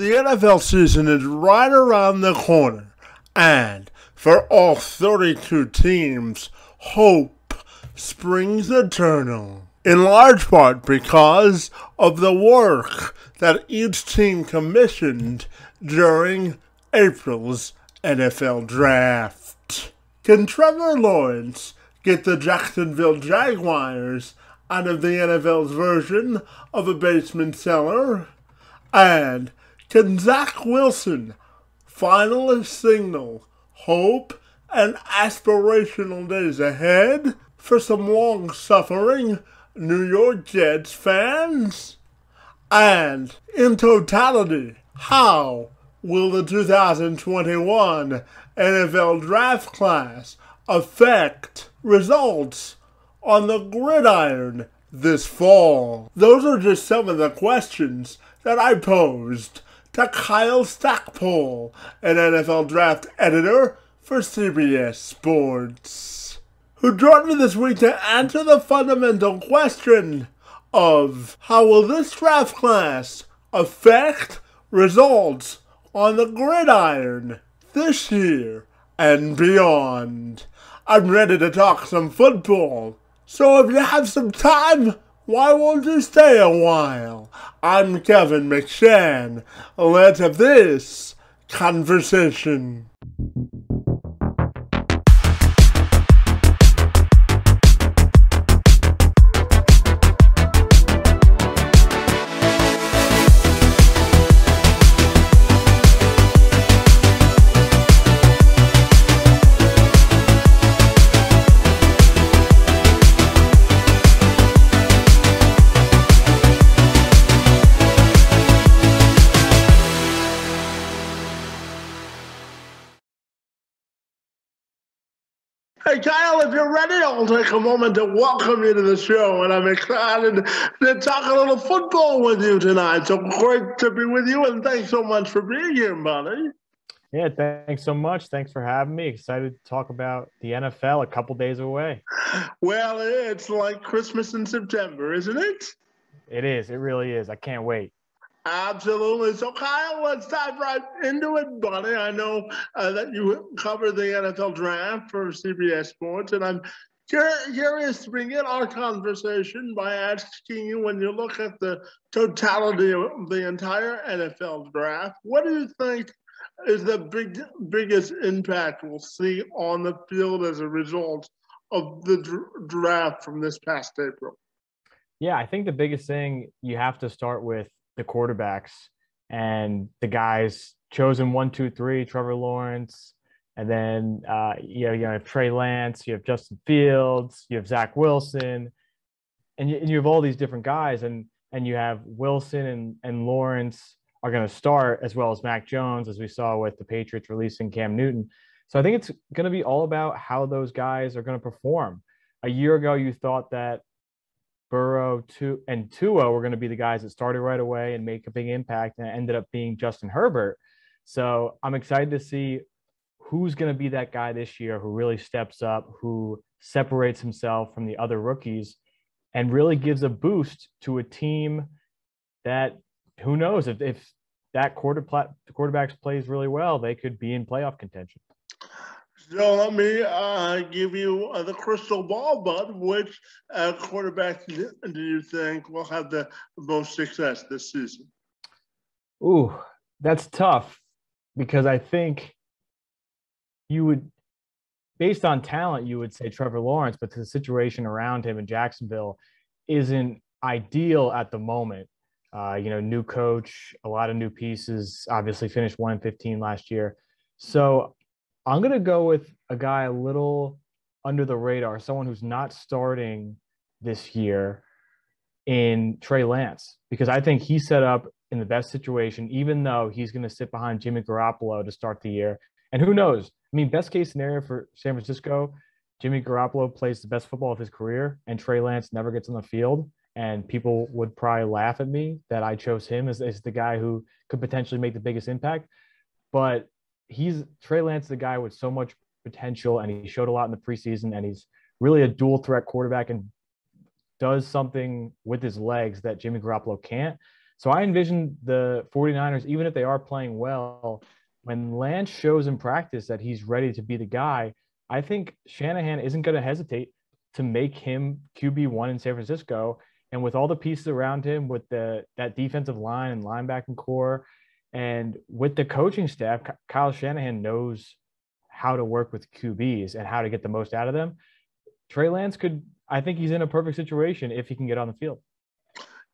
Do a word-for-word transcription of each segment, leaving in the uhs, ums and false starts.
The N F L season is right around the corner, and for all thirty-two teams, hope springs eternal. In large part because of the work that each team commissioned during April's N F L Draft. Can Trevor Lawrence get the Jacksonville Jaguars out of the N F L's version of a basement cellar? And can Zach Wilson finally signal hope and aspirational days ahead for some long-suffering New York Jets fans? And in totality, how will the two thousand twenty-one N F L draft class affect results on the gridiron this fall? Those are just some of the questions that I posed to Kyle Stackpole, an N F L draft editor for C B S Sports, who joined me this week to answer the fundamental question of how will this draft class affect results on the gridiron this year and beyond. I'm ready to talk some football, so if you have some time, why won't you stay a while? I'm Kevin McShan. Let's have this conversation. Hey, Kyle, if you're ready, I'll take a moment to welcome you to the show, and I'm excited to talk a little football with you tonight. So great to be with you, and thanks so much for being here, buddy. Yeah, thanks so much. Thanks for having me. Excited to talk about the N F L a couple days away. Well, it's like Christmas in September, isn't it? It is. It really is. I can't wait. Absolutely. So, Kyle, let's dive right into it, buddy. I know uh, that you cover the N F L draft for C B S Sports, and I'm curious to begin our conversation by asking you, when you look at the totality of the entire N F L draft, what do you think is the big, biggest impact we'll see on the field as a result of the dr- draft from this past April? Yeah, I think the biggest thing you have to start with the quarterbacks and the guys chosen one, two, three, Trevor Lawrence. And then uh, you know, you have Trey Lance, you have Justin Fields, you have Zach Wilson, and you, and you have all these different guys. And, and you have Wilson and, and Lawrence are going to start, as well as Mac Jones, as we saw with the Patriots releasing Cam Newton. So I think it's going to be all about how those guys are going to perform. A year ago, you thought that Burrow two, and Tua were going to be the guys that started right away and make a big impact, and it ended up being Justin Herbert. So I'm excited to see who's going to be that guy this year who really steps up, who separates himself from the other rookies and really gives a boost to a team that, who knows, if, if that quarter plat, quarterbacks plays really well, they could be in playoff contention. So let me uh, give you uh, the crystal ball, bud. Which uh, quarterback do you think will have the most success this season? Ooh, that's tough, because I think you would, based on talent, you would say Trevor Lawrence, but the situation around him in Jacksonville isn't ideal at the moment. Uh, you know, new coach, a lot of new pieces, obviously finished one and fifteen last year. So I'm going to go with a guy a little under the radar, someone who's not starting this year, in Trey Lance, because I think he's set up in the best situation, even though he's going to sit behind Jimmy Garoppolo to start the year. And who knows? I mean, best case scenario for San Francisco, Jimmy Garoppolo plays the best football of his career and Trey Lance never gets on the field, and people would probably laugh at me that I chose him as, as the guy who could potentially make the biggest impact. But he's Trey Lance, the guy with so much potential, and he showed a lot in the preseason, and he's really a dual threat quarterback and does something with his legs that Jimmy Garoppolo can't. So I envision the 49ers, even if they are playing well, when Lance shows in practice that he's ready to be the guy, I think Shanahan isn't going to hesitate to make him Q B one in San Francisco. And with all the pieces around him, with the that defensive line and linebacking core, and with the coaching staff, Kyle Shanahan knows how to work with Q Bs and how to get the most out of them. Trey Lance could, I think he's in a perfect situation if he can get on the field.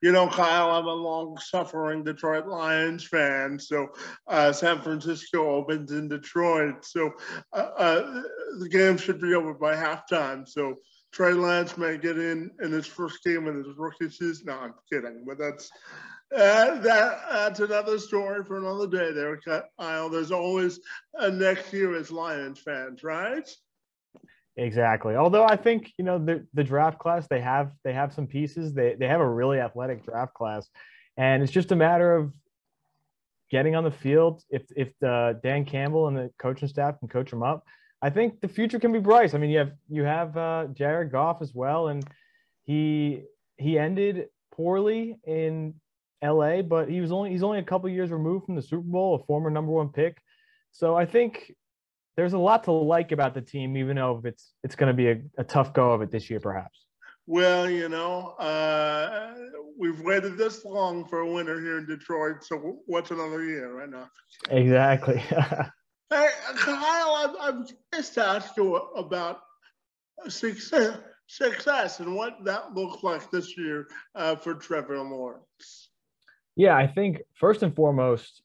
You know, Kyle, I'm a long-suffering Detroit Lions fan, so uh, San Francisco opens in Detroit, so uh, uh, the game should be over by halftime, so Trey Lance may get in in his first game in his rookie season. No, I'm kidding, but that's uh, that. That's another story for another day there, Kyle. There's always a next year as Lions fans, right? Exactly. Although I think, you know, the, the draft class, they have they have some pieces. They they have a really athletic draft class, and it's just a matter of getting on the field. If if the Dan Campbell and the coaching staff can coach them up, I think the future can be bright. I mean, you have you have uh, Jared Goff as well, and he he ended poorly in L A, but he was only he's only a couple years removed from the Super Bowl, a former number one pick. So I think there's a lot to like about the team, even though it's it's going to be a, a tough go of it this year, perhaps. Well, you know, uh, we've waited this long for a winner here in Detroit, so what's another year right now? Exactly. Hey, Kyle, I'm just to ask you about success, success and what that looks like this year uh, for Trevor Lawrence. Yeah, I think first and foremost,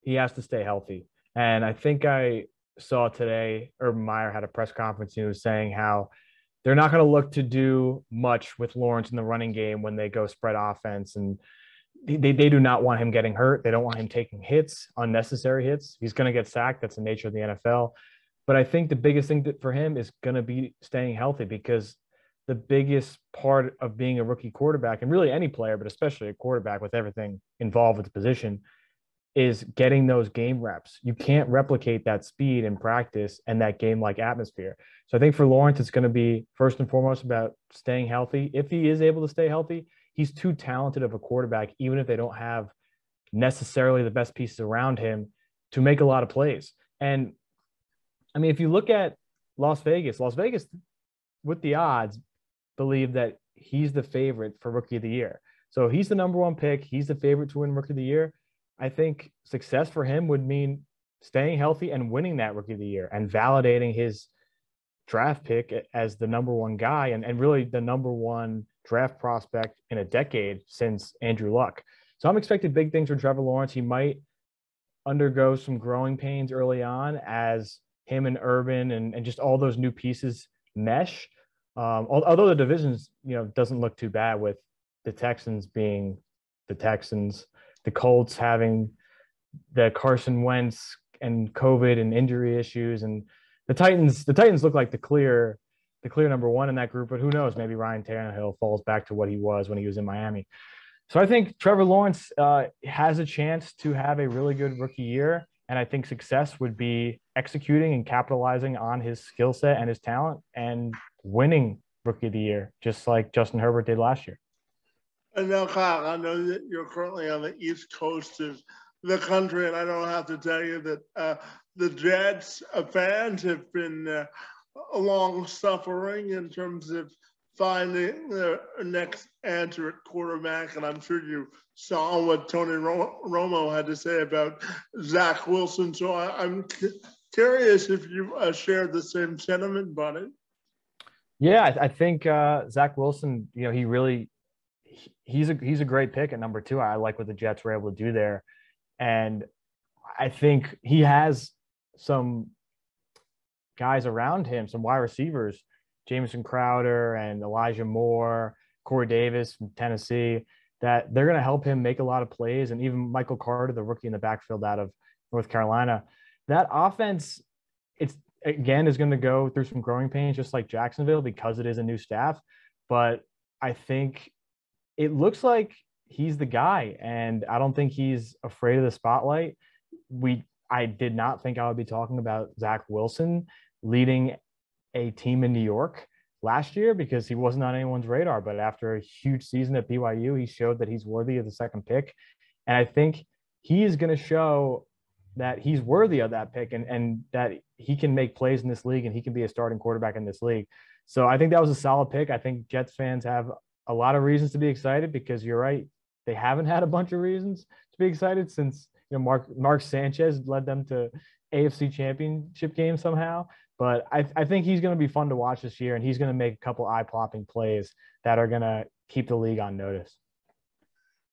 he has to stay healthy. And I think I – saw today Urban Meyer had a press conference. He was saying how they're not going to look to do much with Lawrence in the running game when they go spread offense, and they, they do not want him getting hurt. They don't want him taking hits, unnecessary hits. He's going to get sacked. That's the nature of the N F L. But I think the biggest thing for him is going to be staying healthy, because the biggest part of being a rookie quarterback, and really any player, but especially a quarterback with everything involved with the position, is getting those game reps. You can't replicate that speed in practice and that game-like atmosphere. So I think for Lawrence, it's going to be first and foremost about staying healthy. If he is able to stay healthy, he's too talented of a quarterback, even if they don't have necessarily the best pieces around him, to make a lot of plays. And I mean, if you look at Las Vegas, Las Vegas with the odds believe that he's the favorite for Rookie of the Year. So he's the number one pick. He's the favorite to win Rookie of the Year. I think success for him would mean staying healthy and winning that Rookie of the Year and validating his draft pick as the number one guy and, and really the number one draft prospect in a decade since Andrew Luck. So I'm expecting big things from Trevor Lawrence. He might undergo some growing pains early on as him and Urban and, and just all those new pieces mesh. Um, although the division's, you know, doesn't look too bad, with the Texans being the Texans, the Colts having the Carson Wentz and COVID and injury issues, and the Titans, the Titans look like the clear, the clear number one in that group, but who knows, maybe Ryan Tannehill falls back to what he was when he was in Miami. So I think Trevor Lawrence uh, has a chance to have a really good rookie year. And I think success would be executing and capitalizing on his skill set and his talent and winning Rookie of the Year, just like Justin Herbert did last year. And now, Kyle, I know that you're currently on the east coast of the country, and I don't have to tell you that uh, the Jets uh, fans have been uh, long-suffering in terms of finding their next answer at quarterback, and I'm sure you saw what Tony Romo had to say about Zach Wilson, so I, I'm c- curious if you uh, share the same sentiment, buddy. Yeah, I, I think uh, Zach Wilson, you know, he really – He's a he's a great pick at number two. I like what the Jets were able to do there, and I think he has some guys around him, some wide receivers, Jameson Crowder and Elijah Moore, Corey Davis from Tennessee, that they're going to help him make a lot of plays, and even Michael Carter, the rookie in the backfield out of North Carolina. That offense, it's again is going to go through some growing pains, just like Jacksonville, because it is a new staff, but I think it looks like he's the guy, and I don't think he's afraid of the spotlight. We, I did not think I would be talking about Zach Wilson leading a team in New York last year because he wasn't on anyone's radar, but after a huge season at B Y U, he showed that he's worthy of the second pick And I think he's going to show that he's worthy of that pick, and, and that he can make plays in this league, and he can be a starting quarterback in this league. So I think that was a solid pick. I think Jets fans have a lot of reasons to be excited, because you're right, they haven't had a bunch of reasons to be excited since, you know, Mark, Mark Sanchez led them to A F C championship game somehow. But I, I think he's going to be fun to watch this year, and he's going to make a couple eye-popping plays that are going to keep the league on notice.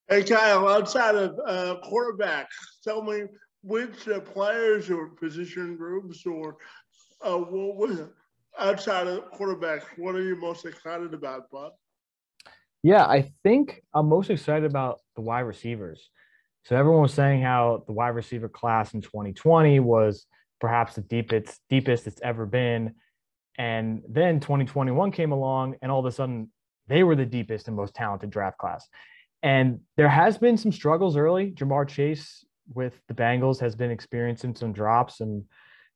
Hey, Kyle, outside of uh, quarterback, tell me which uh, players or position groups or uh, what was it? Outside of quarterbacks, what are you most excited about, Bob? Yeah, I think I'm most excited about the wide receivers. So everyone was saying how the wide receiver class in twenty twenty was perhaps the deepest, deepest it's ever been. And then twenty twenty-one came along, and all of a sudden they were the deepest and most talented draft class. And there has been some struggles early. Jamar Chase with the Bengals has been experiencing some drops, and,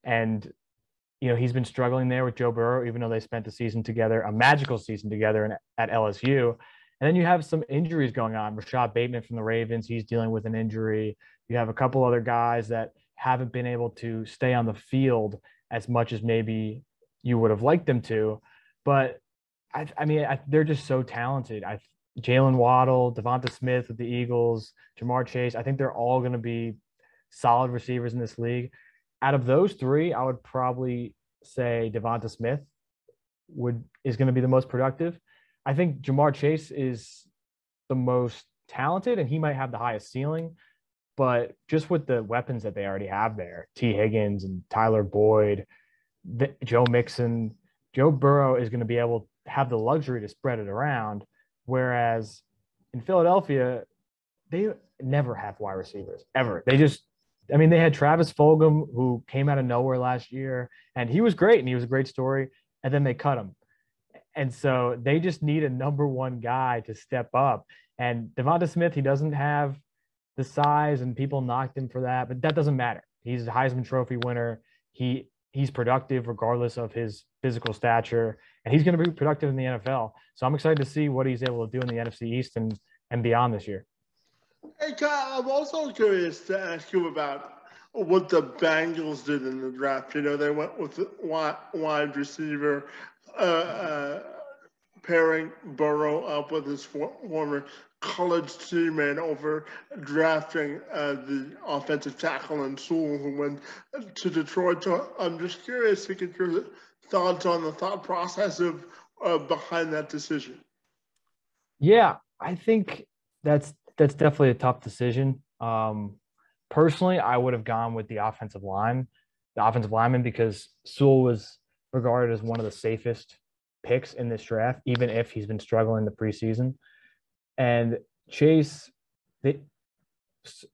and, you know, he's been struggling there with Joe Burrow, even though they spent the season together, a magical season together in, at L S U. And then you have some injuries going on. Rashad Bateman from the Ravens, he's dealing with an injury. You have a couple other guys that haven't been able to stay on the field as much as maybe you would have liked them to. But, I, I mean, I, they're just so talented. I, Jalen Waddle, Devonta Smith with the Eagles, Jamar Chase, I think they're all going to be solid receivers in this league. Out of those three, I would probably say Devonta Smith would is going to be the most productive. I think Jamar Chase is the most talented, and he might have the highest ceiling. But just with the weapons that they already have there, T. Higgins and Tyler Boyd, the, Joe Mixon, Joe Burrow is going to be able to have the luxury to spread it around. Whereas in Philadelphia, they never have wide receivers, ever. They just I mean, they had Travis Fulgham, who came out of nowhere last year, and he was great, and he was a great story, and then they cut him. And so they just need a number one guy to step up. And Devonta Smith, he doesn't have the size, and people knocked him for that, but that doesn't matter. He's a Heisman Trophy winner. He he's productive regardless of his physical stature, and he's going to be productive in the N F L. So I'm excited to see what he's able to do in the N F C East and, and beyond this year. Hey, Kyle, I'm also curious to ask you about what the Bengals did in the draft. You know, they went with the wide receiver, uh, uh, pairing Burrow up with his former college teammate over drafting uh, the offensive tackle and Sewell, who went to Detroit. So I'm just curious to get your thoughts on the thought process of uh, behind that decision. Yeah, I think that's – That's definitely a tough decision. Um, personally, I would have gone with the offensive line, the offensive lineman, because Sewell was regarded as one of the safest picks in this draft, even if he's been struggling the preseason. And Chase, the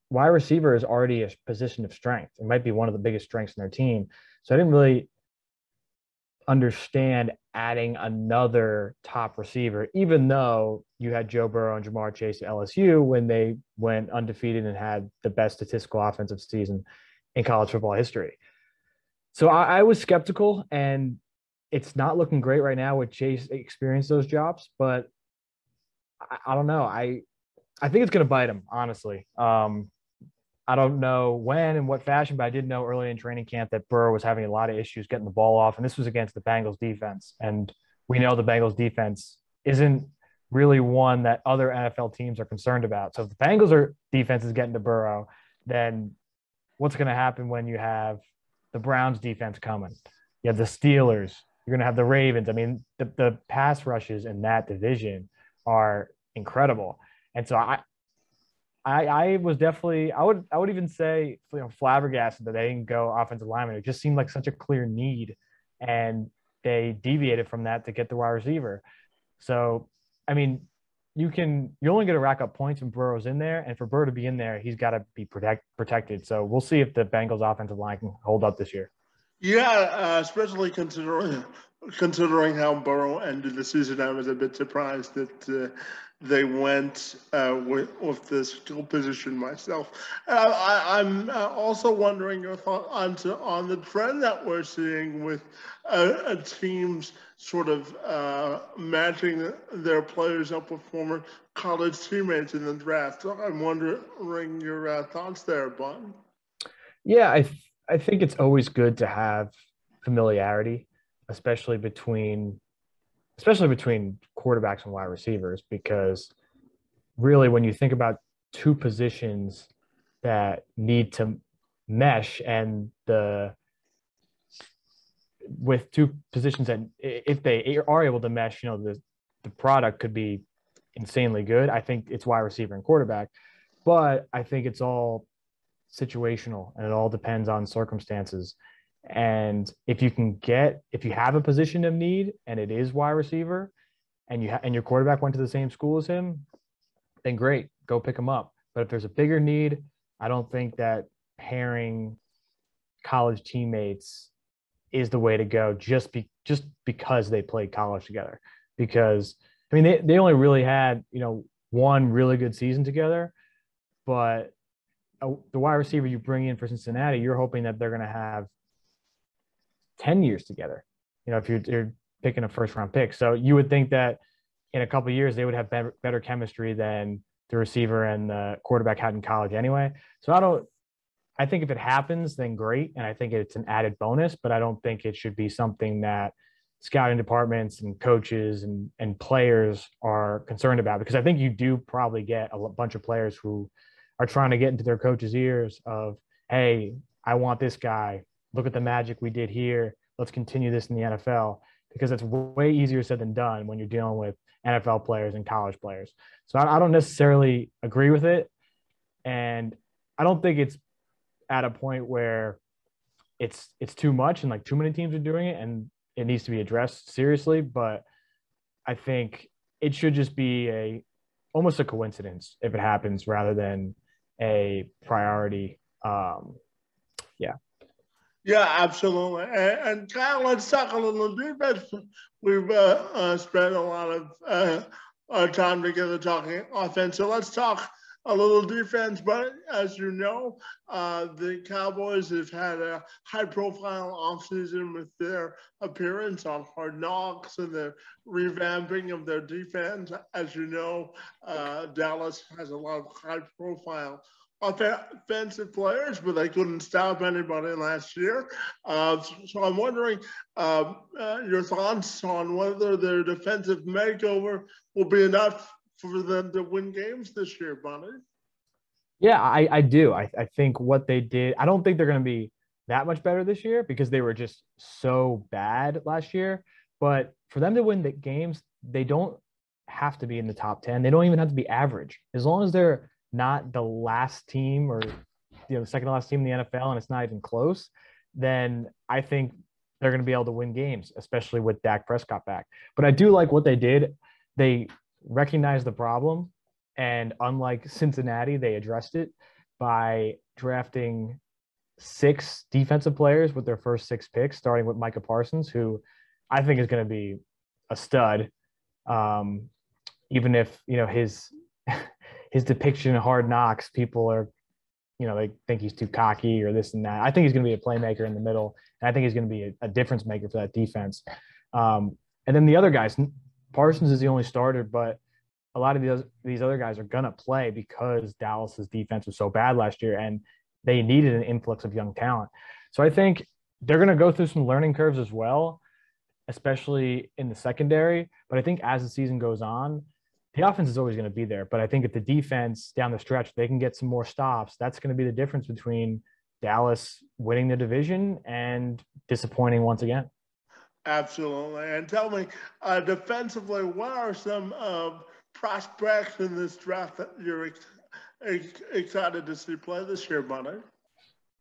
wide receiver, is already a position of strength. It might be one of the biggest strengths in their team. So I didn't really understand adding another top receiver, even though you had Joe Burrow and Jamar Chase at L S U when they went undefeated and had the best statistical offensive season in college football history. So I, I was skeptical, and it's not looking great right now with Chase experienced those jobs, but I, I don't know. I, I think it's going to bite him, honestly. Um, I don't know when and what fashion, but I did know early in training camp that Burrow was having a lot of issues getting the ball off, and this was against the Bengals defense. And we know the Bengals defense isn't really one that other N F L teams are concerned about. So if the Bengals are defense is getting to Burrow, then what's going to happen when you have the Browns defense coming? You have the Steelers. You're going to have the Ravens. I mean, the, the pass rushes in that division are incredible. And so I – I, I was definitely I would I would even say, you know, flabbergasted that they didn't go offensive lineman. It just seemed like such a clear need, and they deviated from that to get the wide receiver. So I mean, you can you're only going to rack up points when Burrow's in there, and for Burrow to be in there, he's got to be protect, protected. So we'll see if the Bengals offensive line can hold up this year. Yeah, uh, especially considering considering how Burrow ended the season, I was a bit surprised that uh, they went uh, with, with the skill position myself. Uh, I, I'm uh, also wondering your thoughts on, on the trend that we're seeing with uh, uh, teams sort of uh, matching their players up with former college teammates in the draft. So I'm wondering your uh, thoughts there, Bon. Yeah, I th- I think it's always good to have familiarity, especially between especially between quarterbacks and wide receivers, because really when you think about two positions that need to mesh and the with two positions that if they are able to mesh, you know, the, the product could be insanely good. I think it's wide receiver and quarterback, but I think it's all situational and it all depends on circumstances. And if you can get if you have a position of need and it is wide receiver and you ha- and your quarterback went to the same school as him, then great, go pick him up. But if there's a bigger need, I don't think that pairing college teammates is the way to go, just be just because they played college together. Because I mean they, they only really had, you know, one really good season together, but the wide receiver you bring in for Cincinnati, you're hoping that they're going to have ten years together. You know, if you're, you're picking a first round pick. So you would think that in a couple of years, they would have better, better chemistry than the receiver and the quarterback had in college anyway. So I don't, I think if it happens, then great. And I think it's an added bonus, but I don't think it should be something that scouting departments and coaches and, and players are concerned about, because I think you do probably get a bunch of players who are trying to get into their coach's ears of, hey, I want this guy. Look at the magic we did here. Let's continue this in the N F L, because it's way easier said than done when you're dealing with N F L players and college players. So I, I don't necessarily agree with it. And I don't think it's at a point where it's it's too much and like too many teams are doing it and it needs to be addressed seriously. But I think it should just be a almost a coincidence if it happens rather than a priority. Um, yeah. Yeah, absolutely. And, and Kyle, let's talk a little defense. We've uh, uh, spent a lot of uh, our time together talking offense. So let's talk a little defense. But as you know, uh, the Cowboys have had a high-profile offseason with their appearance on Hard Knocks and their revamping of their defense. As you know, uh, Dallas has a lot of high-profile offensive players, but they couldn't stop anybody last year. Uh, so I'm wondering uh, uh, your thoughts on whether their defensive makeover will be enough for them to win games this year, Bonnie. Yeah, I, I do. I, I think what they did, I don't think they're going to be that much better this year because they were just so bad last year. But for them to win the games, they don't have to be in the top ten. They don't even have to be average. As long as they're not the last team or you know, the second to last team in the N F L and it's not even close, then I think they're going to be able to win games, especially with Dak Prescott back. But I do like what they did. They recognized the problem, and unlike Cincinnati, they addressed it by drafting six defensive players with their first six picks, starting with Micah Parsons, who I think is going to be a stud, um, even if, you know, his – his depiction of Hard Knocks, people are, you know, they think he's too cocky or this and that. I think he's going to be a playmaker in the middle. And I think he's going to be a, a difference maker for that defense. Um, and then the other guys, Parsons is the only starter, but a lot of these, these other guys are going to play because Dallas's defense was so bad last year and they needed an influx of young talent. So I think they're going to go through some learning curves as well, especially in the secondary. But I think as the season goes on, the offense is always going to be there, but I think if the defense down the stretch, they can get some more stops, that's going to be the difference between Dallas winning the division and disappointing once again. Absolutely. And tell me, uh, defensively, what are some uh, prospects in this draft that you're ex- ex- excited to see play this year, Bonnie?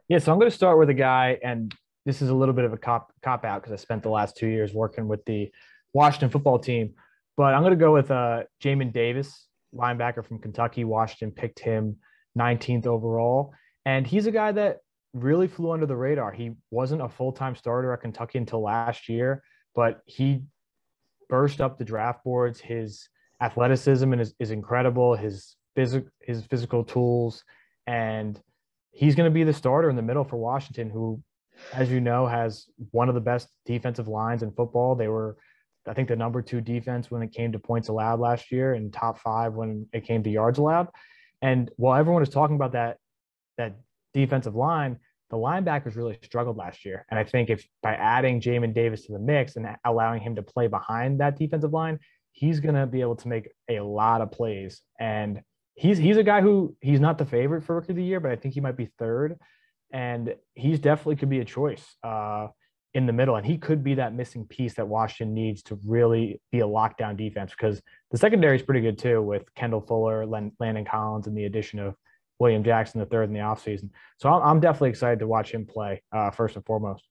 Yeah, so I'm going to start with a guy, and this is a little bit of a cop, cop out because I spent the last two years working with the Washington football team. But I'm going to go with uh, Jamin Davis, linebacker from Kentucky. Washington picked him nineteenth overall. And he's a guy that really flew under the radar. He wasn't a full-time starter at Kentucky until last year, but he burst up the draft boards. His athleticism is, is incredible, his, phys- his physical tools, and he's going to be the starter in the middle for Washington, who, as you know, has one of the best defensive lines in football. They were, I think, the number two defense when it came to points allowed last year and top five when it came to yards allowed. And while everyone is talking about that, that defensive line, the linebackers really struggled last year. And I think if by adding Jamin Davis to the mix and allowing him to play behind that defensive line, he's going to be able to make a lot of plays. And he's, he's a guy who, he's not the favorite for rookie of the year, but I think he might be third. And he's definitely could be a choice uh, in the middle. And he could be that missing piece that Washington needs to really be a lockdown defense, because the secondary is pretty good too, with Kendall Fuller, Len, Landon Collins, and the addition of William Jackson the third in the offseason. So I'm, I'm definitely excited to watch him play uh, first and foremost.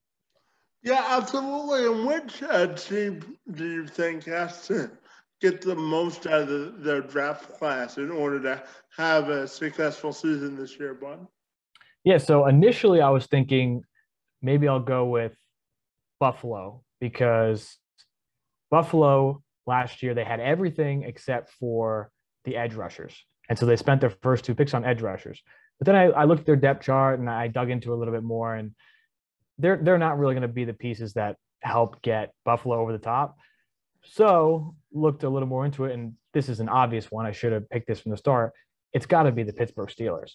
Yeah, absolutely. And which uh, team do you think has to get the most out of the, their draft class in order to have a successful season this year, Bud? Yeah, so initially I was thinking maybe I'll go with Buffalo, because Buffalo last year, they had everything except for the edge rushers. And so they spent their first two picks on edge rushers. But then I, I looked at their depth chart and I dug into it a little bit more, and they're, they're not really going to be the pieces that help get Buffalo over the top. So looked a little more into it, and this is an obvious one. I should have picked this from the start. It's got to be the Pittsburgh Steelers.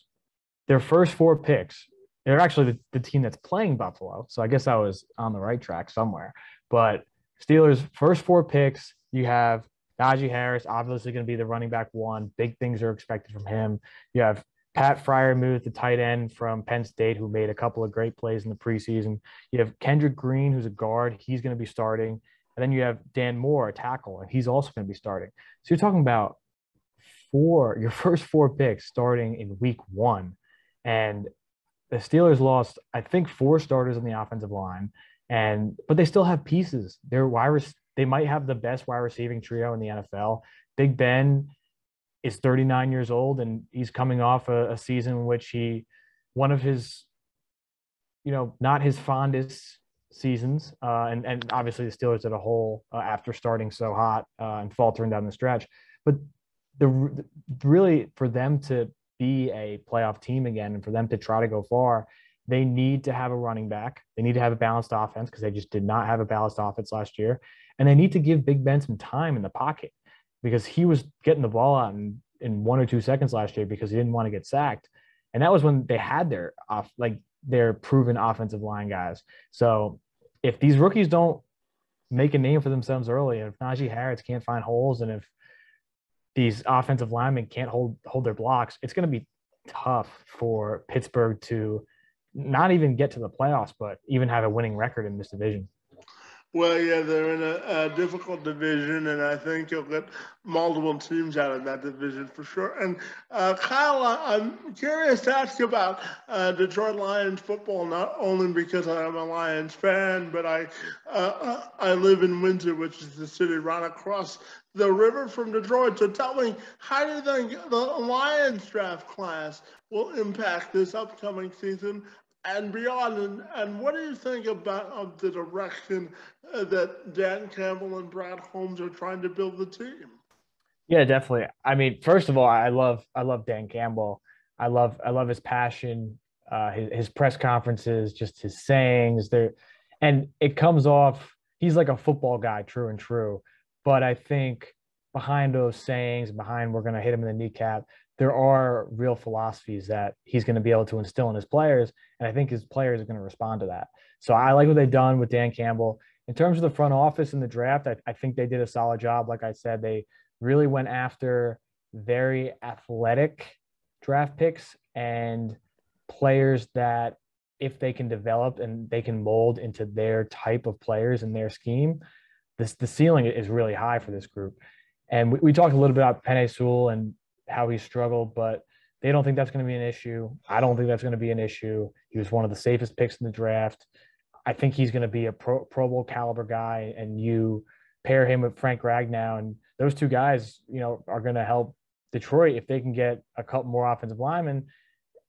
Their first four picks, they're actually the, the team that's playing Buffalo. So I guess I was on the right track somewhere. But Steelers, first four picks, you have Najee Harris, obviously going to be the running back one. Big things are expected from him. You have Pat Fryermuth, the tight end from Penn State, who made a couple of great plays in the preseason. You have Kendrick Green, who's a guard. He's going to be starting. And then you have Dan Moore, a tackle, and he's also going to be starting. So you're talking about four, your first four picks starting in week one. And the Steelers lost, I think, four starters on the offensive line, and but they still have pieces. They're wide, they might have the best wide receiving trio in the N F L. Big Ben is thirty-nine years old, and he's coming off a, a season in which he, one of his, you know, not his fondest seasons, uh, and and obviously the Steelers as a whole uh, after starting so hot uh, and faltering down the stretch. But the really for them to be a playoff team again, and for them to try to go far, they need to have a running back. They need to have a balanced offense, because they just did not have a balanced offense last year. And they need to give Big Ben some time in the pocket, because he was getting the ball out in, in one or two seconds last year because he didn't want to get sacked. And that was when they had their off, like their proven offensive line guys. So if these rookies don't make a name for themselves early, and if Najee Harris can't find holes, and if these offensive linemen can't hold hold their blocks, it's going to be tough for Pittsburgh to not even get to the playoffs, but even have a winning record in this division. Well, yeah, they're in a, a difficult division, and I think you'll get multiple teams out of that division for sure. And uh, Kyle, I'm curious to ask you about uh, Detroit Lions football, not only because I'm a Lions fan, but I uh, I live in Windsor, which is the city right across the river from Detroit. So tell me, how do you think the Lions draft class will impact this upcoming season and beyond? And, and what do you think about of the direction uh, that Dan Campbell and Brad Holmes are trying to build the team? Yeah, definitely. I mean, first of all, I love I love Dan Campbell. I love I love his passion, uh, his, his press conferences, just his sayings there, and it comes off, he's like a football guy, true and true. But I think behind those sayings, behind we're going to hit him in the kneecap, there are real philosophies that he's going to be able to instill in his players, and I think his players are going to respond to that. So I like what they've done with Dan Campbell. In terms of the front office and the draft, I, I think they did a solid job. Like I said, they really went after very athletic draft picks and players that if they can develop and they can mold into their type of players and their scheme, this, the ceiling is really high for this group. And we, we talked a little bit about Penei Sewell and how he struggled, but they don't think that's going to be an issue. I don't think that's going to be an issue. He was one of the safest picks in the draft. I think he's going to be a pro, pro Bowl caliber guy, and you pair him with Frank Ragnow, and those two guys, you know, are going to help Detroit if they can get a couple more offensive linemen.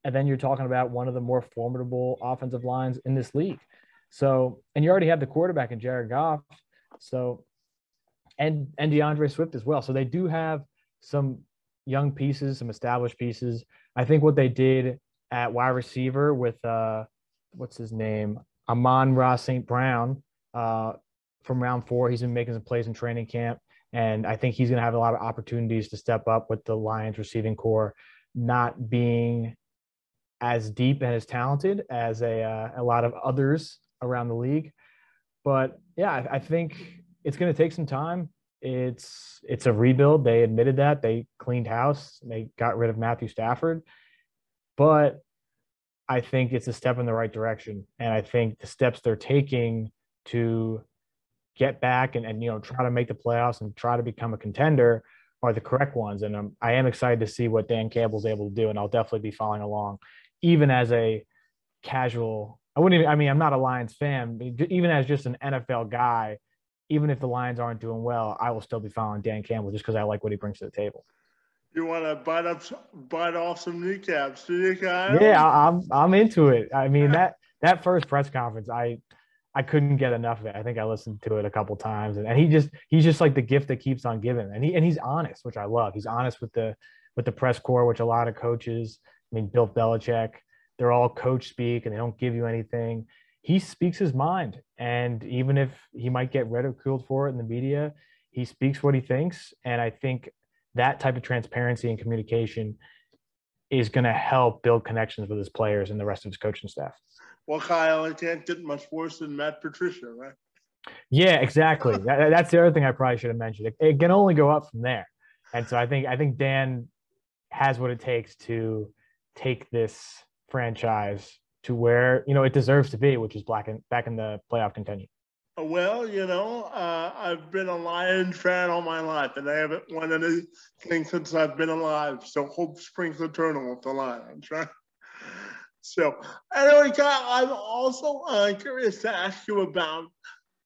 And then you're talking about one of the more formidable offensive lines in this league. So, and you already have the quarterback in Jared Goff. So, and, and DeAndre Swift as well. So they do have some young pieces, some established pieces. I think what they did at wide receiver with, uh, what's his name? Amon-Ra Saint Brown uh, from round four. He's been making some plays in training camp. And I think he's going to have a lot of opportunities to step up with the Lions receiving core not being as deep and as talented as a, uh, a lot of others around the league. But yeah, I, I think it's going to take some time. It's, it's a rebuild. They admitted that. They cleaned house. They got rid of Matthew Stafford, but I think it's a step in the right direction. And I think the steps they're taking to get back and, and, you know, try to make the playoffs and try to become a contender are the correct ones. And I'm, I am excited to see what Dan Campbell's able to do. And I'll definitely be following along, even as a casual, I wouldn't even, I mean, I'm not a Lions fan, but even as just an N F L guy, even if the Lions aren't doing well, I will still be following Dan Campbell just because I like what he brings to the table. You want to bite up, bite off some kneecaps, do you, Kyle? Yeah, I'm, I'm into it. I mean, that, that first press conference, I, I couldn't get enough of it. I think I listened to it a couple times, and, and he just, he's just like the gift that keeps on giving. And he, and he's honest, which I love. He's honest with the, with the press corps, which a lot of coaches, I mean, Bill Belichick, they're all coach speak and they don't give you anything. He speaks his mind. And even if he might get ridiculed for it in the media, he speaks what he thinks. And I think that type of transparency and communication is going to help build connections with his players and the rest of his coaching staff. Well, Kyle, it can't get much worse than Matt Patricia, right? Yeah, exactly. that, that's the other thing I probably should have mentioned. It, it can only go up from there. And so I think, I think Dan has what it takes to take this franchise to where, you know, it deserves to be, which is black and back in the playoff contention. Well, you know, uh, I've been a Lions fan all my life, and I haven't won anything since I've been alive. So hope springs eternal with the Lions, right? So anyway, Kyle, I'm also uh, curious to ask you about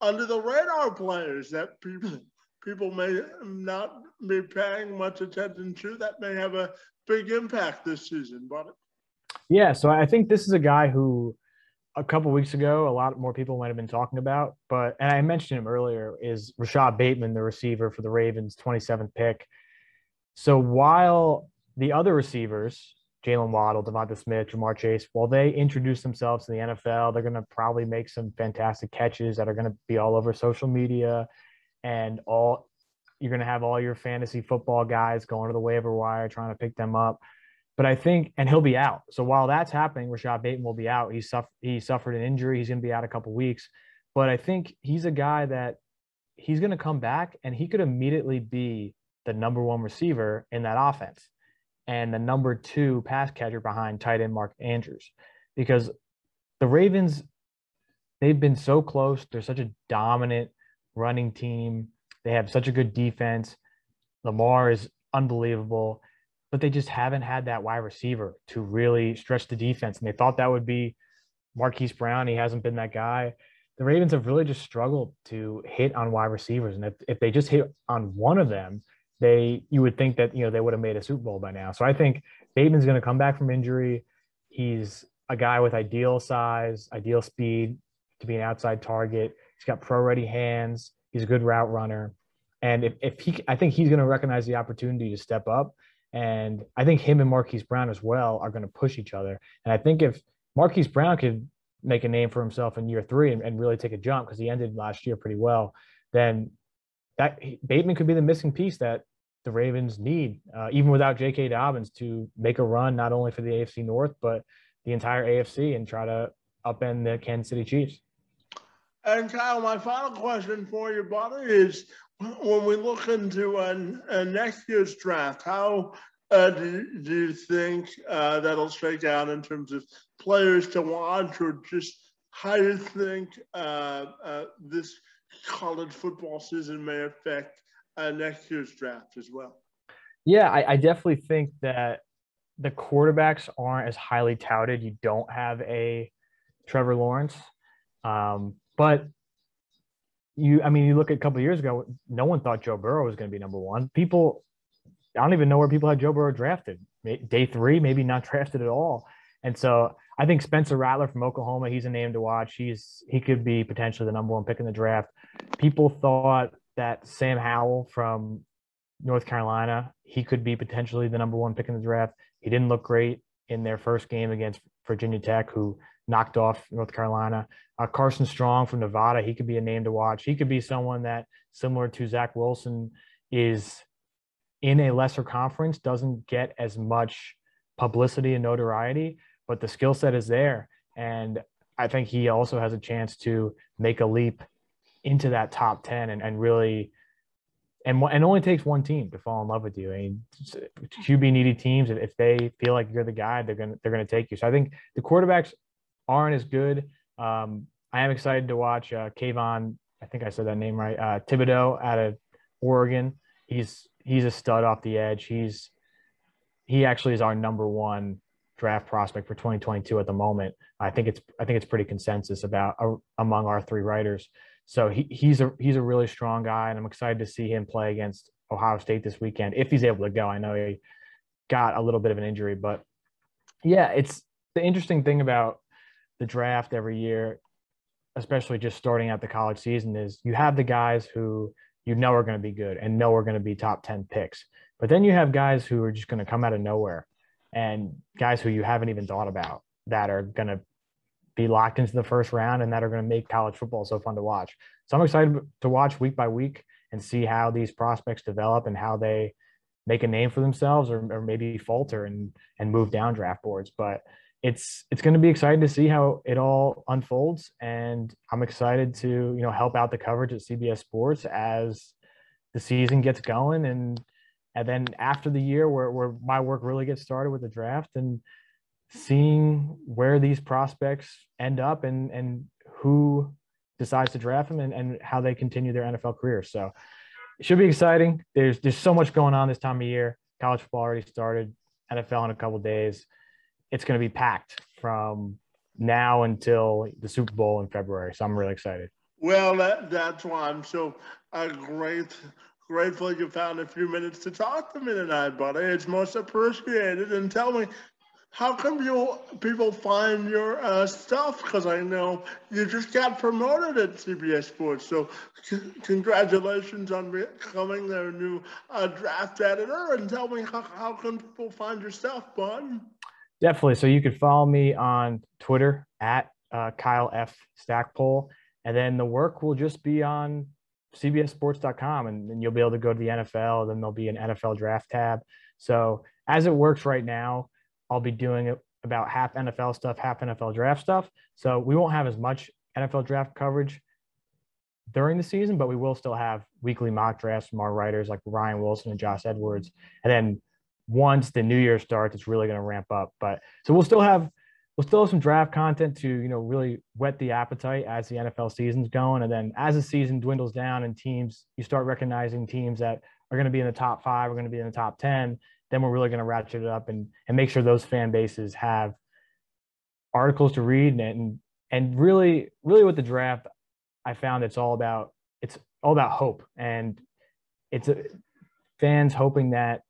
under-the-radar players that people, people may not be paying much attention to that may have a big impact this season. But yeah, so I think this is a guy who – a couple of weeks ago, a lot more people might have been talking about, but, and I mentioned him earlier, is Rashad Bateman, the receiver for the Ravens, twenty-seventh pick. So while the other receivers, Jalen Waddle, Devonta Smith, Jamar Chase, while they introduce themselves to the N F L, they're going to probably make some fantastic catches that are going to be all over social media, and all, you're going to have all your fantasy football guys going to the waiver wire trying to pick them up. But I think, and he'll be out. So while that's happening, Rashad Bateman will be out. He suffered, he suffered an injury. He's going to be out a couple of weeks. But I think he's a guy that he's going to come back, and he could immediately be the number one receiver in that offense and the number two pass catcher behind tight end Mark Andrews. Because the Ravens, they've been so close. They're such a dominant running team. They have such a good defense. Lamar is unbelievable. But they just haven't had that wide receiver to really stretch the defense. And they thought that would be Marquise Brown. He hasn't been that guy. The Ravens have really just struggled to hit on wide receivers. And if, if they just hit on one of them, they, you would think that, you know, they would have made a Super Bowl by now. So I think Bateman's going to come back from injury. He's a guy with ideal size, ideal speed to be an outside target. He's got pro-ready hands. He's a good route runner. And if, if he, I think he's going to recognize the opportunity to step up. And I think him and Marquise Brown as well are going to push each other. And I think if Marquise Brown could make a name for himself in year three and, and really take a jump, because he ended last year pretty well, then that Bateman could be the missing piece that the Ravens need, uh, even without J K. Dobbins, to make a run not only for the A F C North, but the entire A F C and try to upend the Kansas City Chiefs. And Kyle, my final question for you, buddy, is when we look into an, a next year's draft, how uh, do, do you think uh, that'll shake out in terms of players to watch, or just how do you think uh, uh, this college football season may affect uh, next year's draft as well? Yeah, I, I definitely think that the quarterbacks aren't as highly touted. You don't have a Trevor Lawrence, um, but – You, I mean, you look at a couple of years ago, no one thought Joe Burrow was going to be number one. People, I don't even know where people had Joe Burrow drafted. Day three, maybe not drafted at all. And so I think Spencer Rattler from Oklahoma, he's a name to watch. He's he could be potentially the number one pick in the draft. People thought that Sam Howell from North Carolina, he could be potentially the number one pick in the draft. He didn't look great in their first game against Virginia Tech, who knocked off North Carolina. Uh, Carson Strong from Nevada, he could be a name to watch. He could be someone that, similar to Zach Wilson, is in a lesser conference, doesn't get as much publicity and notoriety, but the skill set is there. And I think he also has a chance to make a leap into that top ten and, and really and and only takes one team to fall in love with you. I mean, Q B needy teams, if they feel like you're the guy, they're going to they're going to take you. So I think the quarterbacks aren't as good. Um, I am excited to watch uh, Kayvon, I think I said that name right, uh, Thibodeau out of Oregon. He's he's a stud off the edge. He's he actually is our number one draft prospect for twenty twenty-two at the moment. I think it's I think it's pretty consensus about uh, among our three writers. So he, he's a he's a really strong guy, and I'm excited to see him play against Ohio State this weekend if he's able to go. I know he got a little bit of an injury, but yeah, it's the interesting thing about the draft every year, especially just starting out the college season, is you have the guys who you know are going to be good and know are going to be top ten picks, but then you have guys who are just going to come out of nowhere and guys who you haven't even thought about that are going to be locked into the first round and that are going to make college football so fun to watch. So I'm excited to watch week by week and see how these prospects develop and how they make a name for themselves or, or maybe falter and, and move down draft boards. But it's, it's going to be exciting to see how it all unfolds. And I'm excited to, you know, help out the coverage at C B S Sports as the season gets going. And, and then after the year where, where my work really gets started with the draft and seeing where these prospects end up and, and who decides to draft them and, and how they continue their N F L career. So it should be exciting. There's, there's so much going on this time of year. College football already started, N F L in a couple of days. It's going to be packed from now until the Super Bowl in February. So I'm really excited. Well, that, that's why I'm so uh, great, grateful you found a few minutes to talk to me tonight, buddy. It's most appreciated. And tell me, how come you people find your uh, stuff? Because I know you just got promoted at C B S Sports. So c- congratulations on becoming their new uh, draft editor. And tell me, how, how can people find your stuff, bud? Definitely. So you could follow me on Twitter at uh, Kyle F. Stackpole. And then the work will just be on C B S sports dot com. And then you'll be able to go to the N F L. Then there'll be an N F L draft tab. So as it works right now, I'll be doing about half N F L stuff, half N F L draft stuff. So we won't have as much N F L draft coverage during the season, but we will still have weekly mock drafts from our writers like Ryan Wilson and Josh Edwards. And then once the new year starts, it's really going to ramp up. But so we'll still have we'll still have some draft content to, you know, really whet the appetite as the N F L season's going. And then as the season dwindles down and teams, you start recognizing teams that are going to be in the top five, are going to be in the top ten. Then we're really going to ratchet it up and, and make sure those fan bases have articles to read. And, and really, really with the draft, I found it's all about, it's all about hope. And it's a, fans hoping that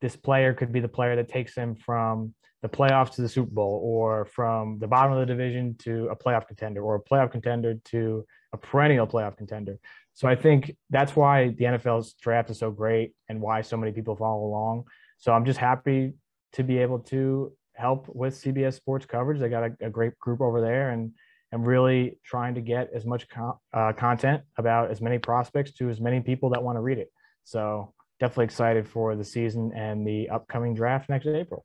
this player could be the player that takes them from the playoffs to the Super Bowl, or from the bottom of the division to a playoff contender, or a playoff contender to a perennial playoff contender. So I think that's why the N F L's draft is so great and why so many people follow along. So I'm just happy to be able to help with C B S Sports coverage. They got a, a great group over there, and I'm really trying to get as much co- uh, content about as many prospects to as many people that want to read it. So definitely excited for the season and the upcoming draft next April.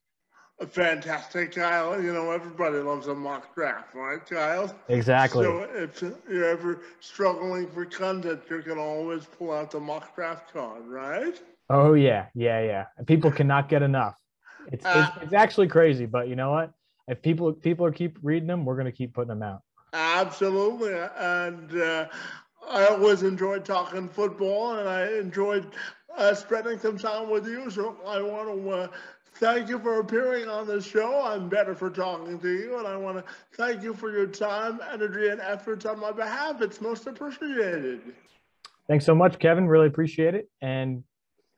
Fantastic, Kyle. You know, everybody loves a mock draft, right, Kyle? Exactly. So if you're ever struggling for content, you can always pull out the mock draft card, right? Oh, yeah, yeah, yeah. People cannot get enough. It's, uh, it's it's actually crazy, but you know what? If people people are keep reading them, we're going to keep putting them out. Absolutely. And uh, I always enjoyed talking football, and I enjoyed uh, spending some time with you. So I want to uh, thank you for appearing on the show. I'm better for talking to you, and I want to thank you for your time, energy, and efforts on my behalf. It's most appreciated. Thanks so much, Kevin. Really appreciate it. And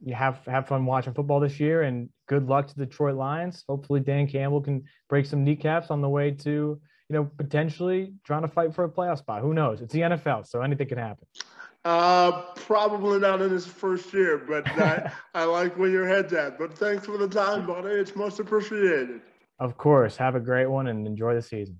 you have have fun watching football this year, and good luck to the Detroit Lions. Hopefully Dan Campbell can break some kneecaps on the way to, you know, potentially trying to fight for a playoff spot. Who knows? It's the N F L, so anything can happen. Uh, probably not in his first year, but I, I like where your head's at. But thanks for the time, buddy. It's most appreciated. Of course. Have a great one and enjoy the season.